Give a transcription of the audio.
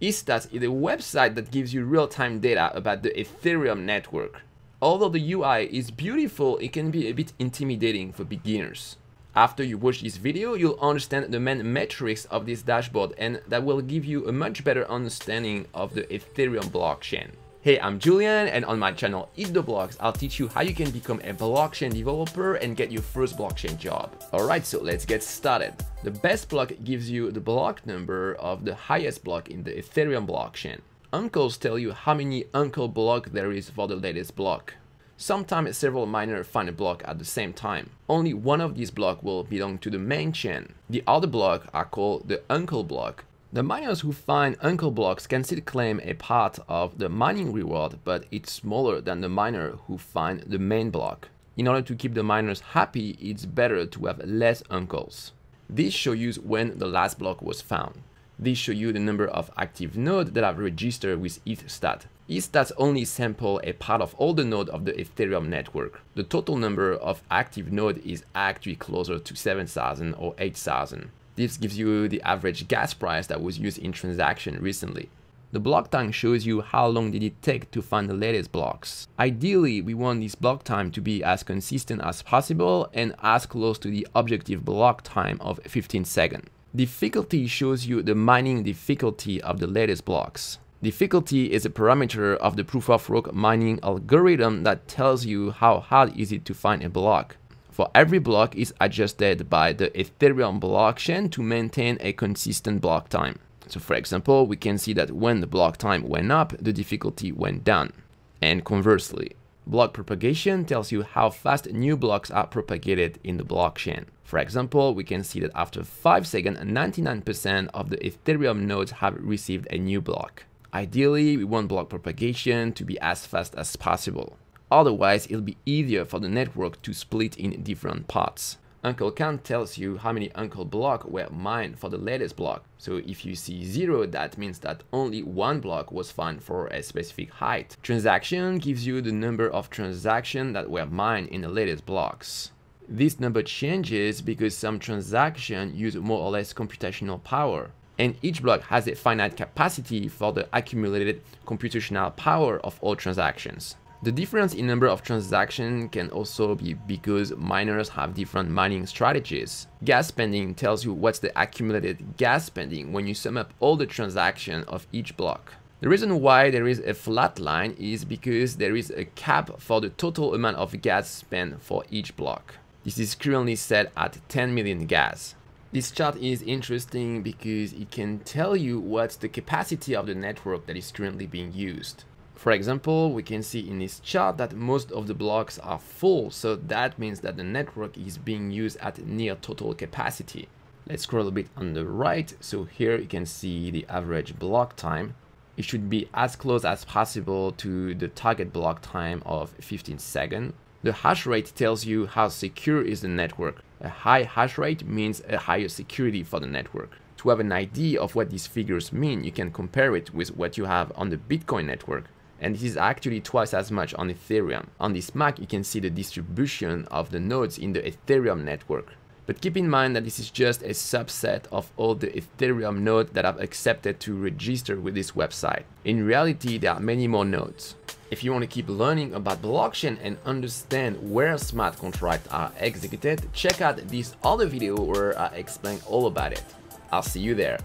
EatTheBlocks is a website that gives you real-time data about the Ethereum network. Although the UI is beautiful, it can be a bit intimidating for beginners. After you watch this video, you'll understand the main metrics of this dashboard, and that will give you a much better understanding of the Ethereum blockchain. Hey, I'm Julian, and on my channel EatTheBlocks, I'll teach you how you can become a blockchain developer and get your first blockchain job. Alright, so let's get started. The best block gives you the block number of the highest block in the Ethereum blockchain. Uncles tell you how many uncle block there is for the latest block. Sometimes several miners find a block at the same time. Only one of these blocks will belong to the main chain. The other blocks are called the uncle block. The miners who find uncle blocks can still claim a part of the mining reward, but it's smaller than the miner who find the main block. In order to keep the miners happy, it's better to have less uncles. This shows you when the last block was found. This shows you the number of active nodes that have registered with EatStat. EatStat only samples a part of all the nodes of the Ethereum network. The total number of active nodes is actually closer to 7,000 or 8,000. This gives you the average gas price that was used in transaction recently. The block time shows you how long did it take to find the latest blocks. Ideally, we want this block time to be as consistent as possible and as close to the objective block time of 15 seconds. Difficulty shows you the mining difficulty of the latest blocks. Difficulty is a parameter of the proof-of-work mining algorithm that tells you how hard is it to find a block. For every block is adjusted by the Ethereum blockchain to maintain a consistent block time. So for example, we can see that when the block time went up, the difficulty went down. And conversely, block propagation tells you how fast new blocks are propagated in the blockchain. For example, we can see that after 5 seconds, 99% of the Ethereum nodes have received a new block. Ideally, we want block propagation to be as fast as possible. Otherwise, it'll be easier for the network to split in different parts. Uncle count tells you how many uncle blocks were mined for the latest block. So if you see 0, that means that only one block was found for a specific height. Transaction gives you the number of transactions that were mined in the latest blocks. This number changes because some transactions use more or less computational power. And each block has a finite capacity for the accumulated computational power of all transactions. The difference in number of transactions can also be because miners have different mining strategies. Gas spending tells you what's the accumulated gas spending when you sum up all the transactions of each block. The reason why there is a flat line is because there is a cap for the total amount of gas spent for each block. This is currently set at 10 million gas. This chart is interesting because it can tell you what's the capacity of the network that is currently being used. For example, we can see in this chart that most of the blocks are full, so that means that the network is being used at near total capacity. Let's scroll a bit on the right, so here you can see the average block time. It should be as close as possible to the target block time of 15 seconds. The hash rate tells you how secure is the network. A high hash rate means a higher security for the network. To have an idea of what these figures mean, you can compare it with what you have on the Bitcoin network. And this is actually twice as much on Ethereum. On this map, you can see the distribution of the nodes in the Ethereum network. But keep in mind that this is just a subset of all the Ethereum nodes that have accepted to register with this website. In reality, there are many more nodes. If you want to keep learning about blockchain and understand where smart contracts are executed, check out this other video where I explain all about it. I'll see you there.